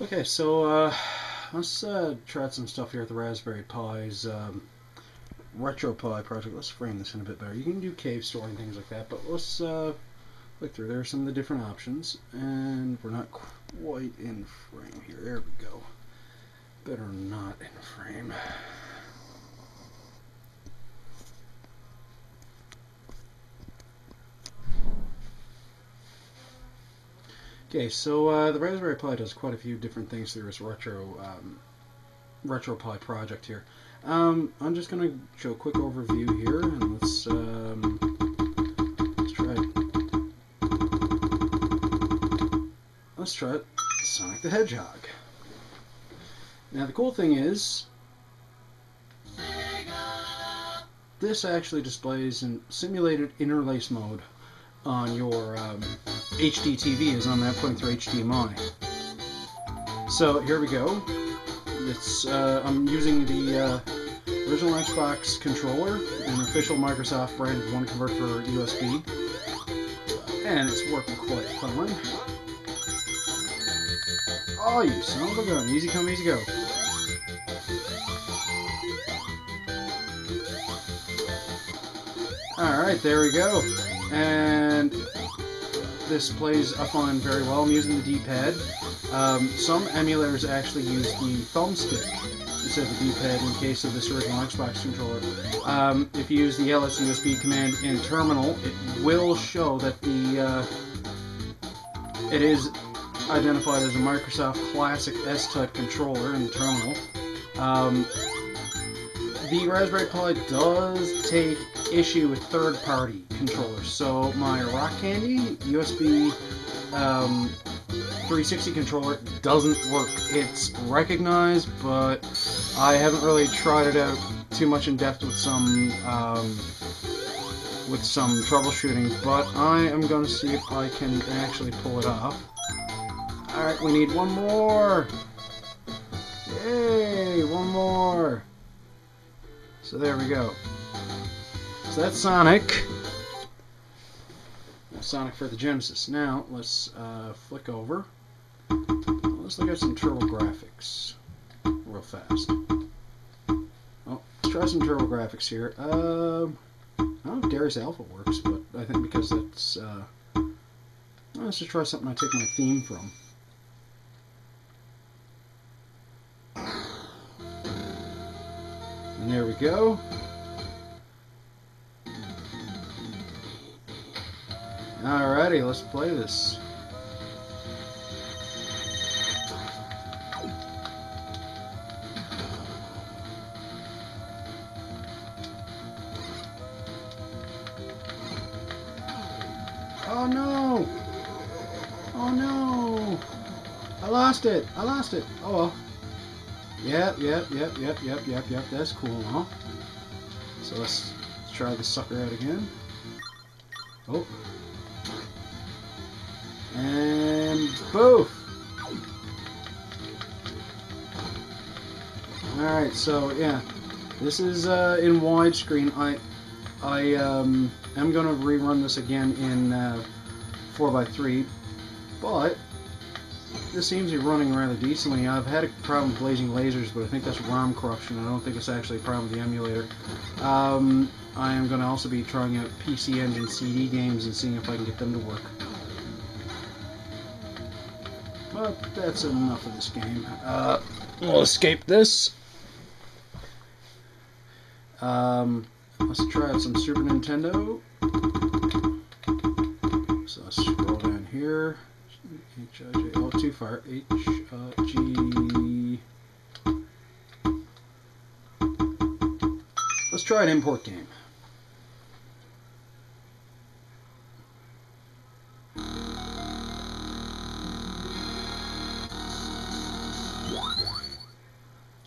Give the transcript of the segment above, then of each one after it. Okay, so let's try out some stuff here at the Raspberry Pi's RetroPie project. Let's frame this in a bit better. You can do Cave Story and things like that, but let's click through. There are some of the different options, and we're not quite in frame here. There we go. Better not in frame. Okay, so the Raspberry Pi does quite a few different things through this RetroPie project here. I'm just going to show a quick overview here, and let's try it. Sonic the Hedgehog. Now the cool thing is, this actually displays in simulated interlace mode on your HD TV as I'm outputting through HDMI. So here we go. It's I'm using the original Xbox controller, an official Microsoft branded one converter for USB, and it's working quite fine. Oh, you son of a gun! Easy come, easy go. All right, there we go, and this plays up on very well. I'm using the D-pad. Some emulators actually use the thumbstick instead of the D-pad in case of this original Xbox controller. If you use the lsusb command in terminal, it will show that the it is identified as a Microsoft Classic S-type controller in the terminal. The Raspberry Pi does take issue with third-party controllers, so my Rock Candy USB 360 controller doesn't work. It's recognized, but I haven't really tried it out too much in depth with some troubleshooting, but I am going to see if I can actually pull it off. Alright, we need one more! Yay, one more! So there we go. So that's Sonic. That's Sonic for the Genesis. Now let's flick over. Let's look at some TurboGrafx real fast. Oh, let's try some TurboGrafx here. I don't know if Darius Alpha works, but I think because that's let's just try something I take my theme from. And there we go. Alrighty, let's play this. Oh no! Oh no! I lost it! I lost it! Oh well. Yep, that's cool, huh? So let's try this sucker out again. Oh. And boof! Alright, so yeah. This is in widescreen. I am going to rerun this again in 4x3, but this seems to be running rather decently. I've had a problem with blazing lasers, but I think that's ROM corruption. I don't think it's actually a problem with the emulator. I am going to also be trying out PC Engine CD games and seeing if I can get them to work. But that's enough of this game. We'll escape this. Let's try out some Super Nintendo. So let's scroll down here. H-I-J, oh, too far. H-I-G. Let's try an import game.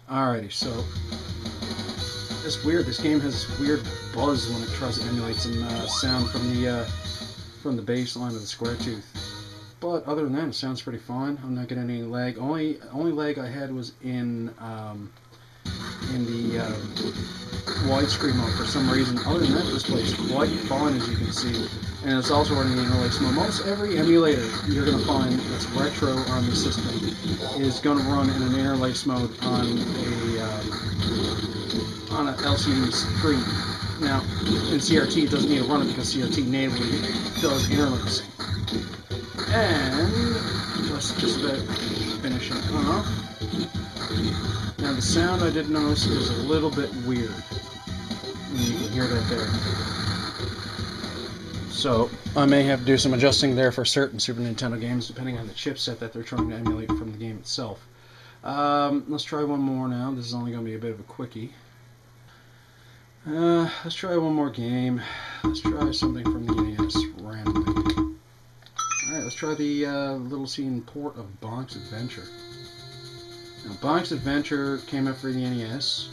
Alrighty, so it's weird. This game has weird buzz when it tries to emulate some sound from the bass line of the square tooth. But other than that, it sounds pretty fine. I'm not getting any lag. Only lag I had was in the widescreen mode for some reason. Other than that, this plays quite fine, as you can see. and it's also running in really slow. Most every emulator you're going to find that's retro on the system is going to run in an interlace mode on a LCD screen. Now, in CRT, it doesn't need to run it because CRT natively does interlacing. And let's just about finish it off. Now, the sound I did notice is a little bit weird. And you can hear that there. So, I may have to do some adjusting there for certain Super Nintendo games, depending on the chipset that they're trying to emulate from the game itself. Let's try one more now. This is only going to be a bit of a quickie. Let's try one more game. Let's try something from the NES randomly. Alright, let's try the little scene port of Bonk's Adventure. Now, Bonk's Adventure came out for the NES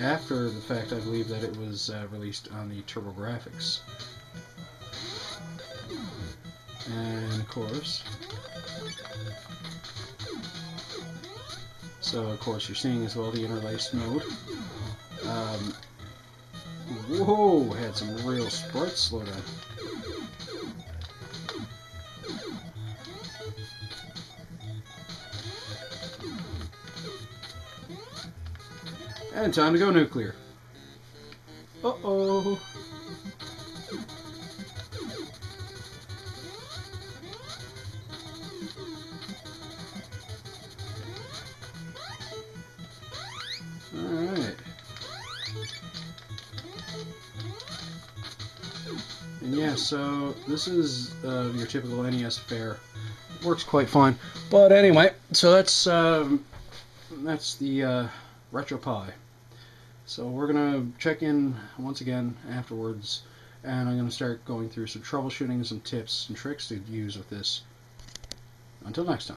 after the fact, I believe, that it was released on the TurboGrafx. And, of course... So, of course, you're seeing as well the interlaced mode. Whoa, had some real sprite slowdown. And time to go nuclear. Uh-oh. Alright. And yeah, so this is your typical NES fare. Works quite fine. But anyway, so that's the RetroPie. So we're going to check in once again afterwards, and I'm going to start going through some troubleshooting, some tips and tricks to use with this. Until next time.